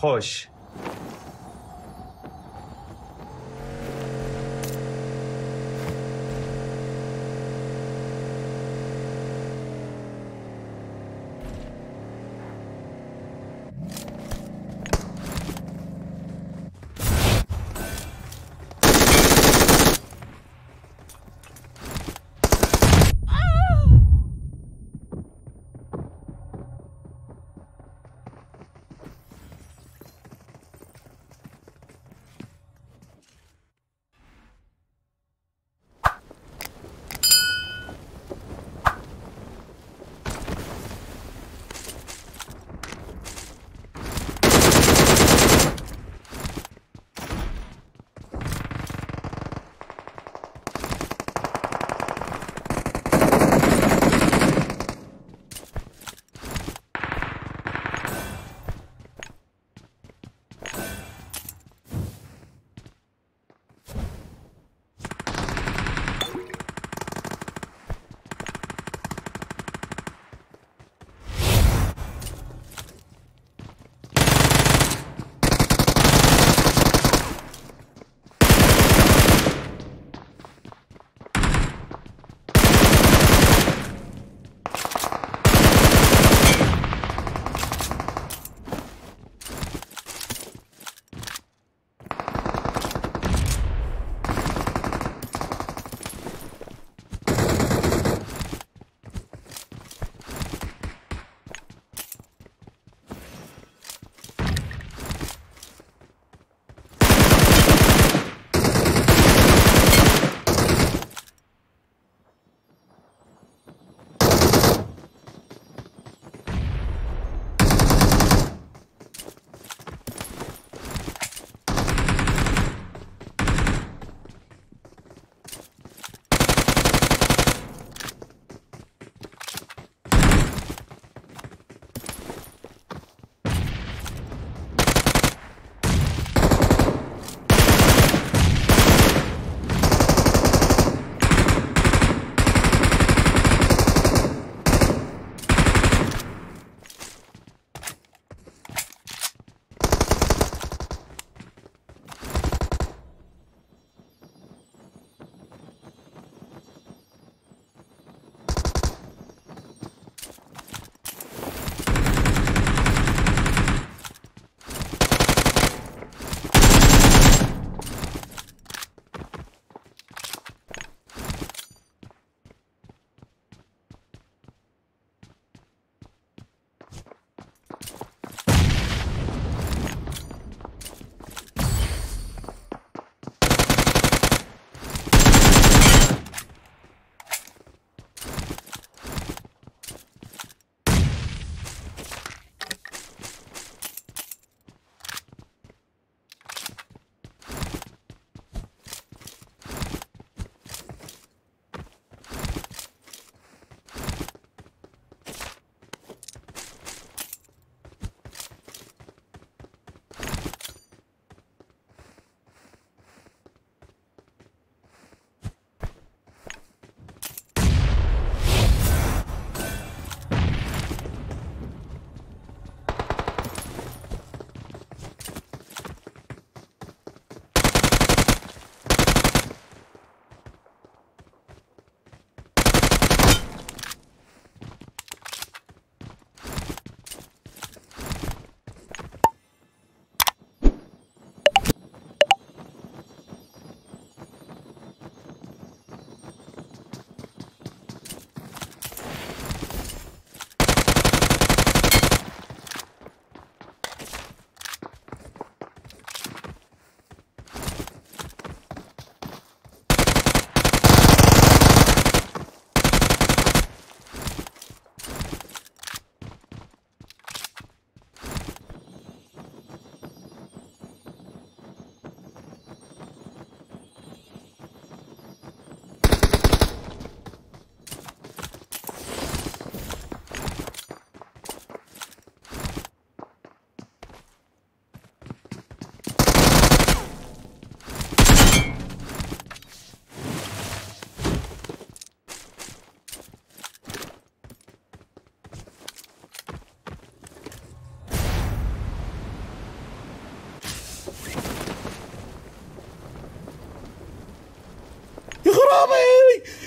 خوش.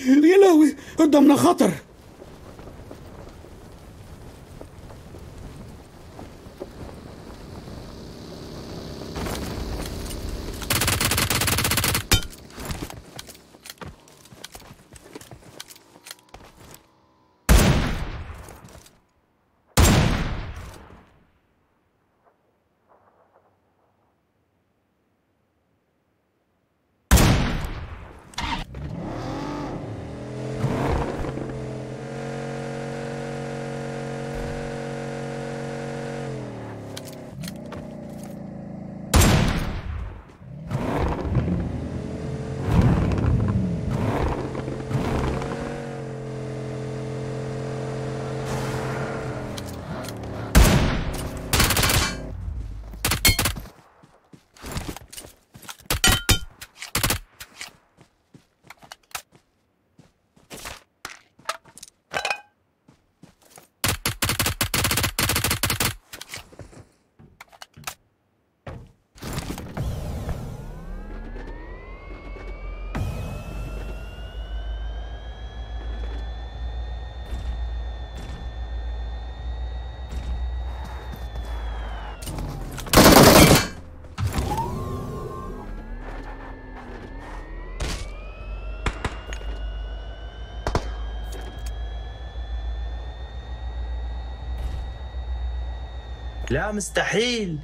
يا لهوي قدامنا خطر. لا مستحيل.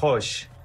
خوش.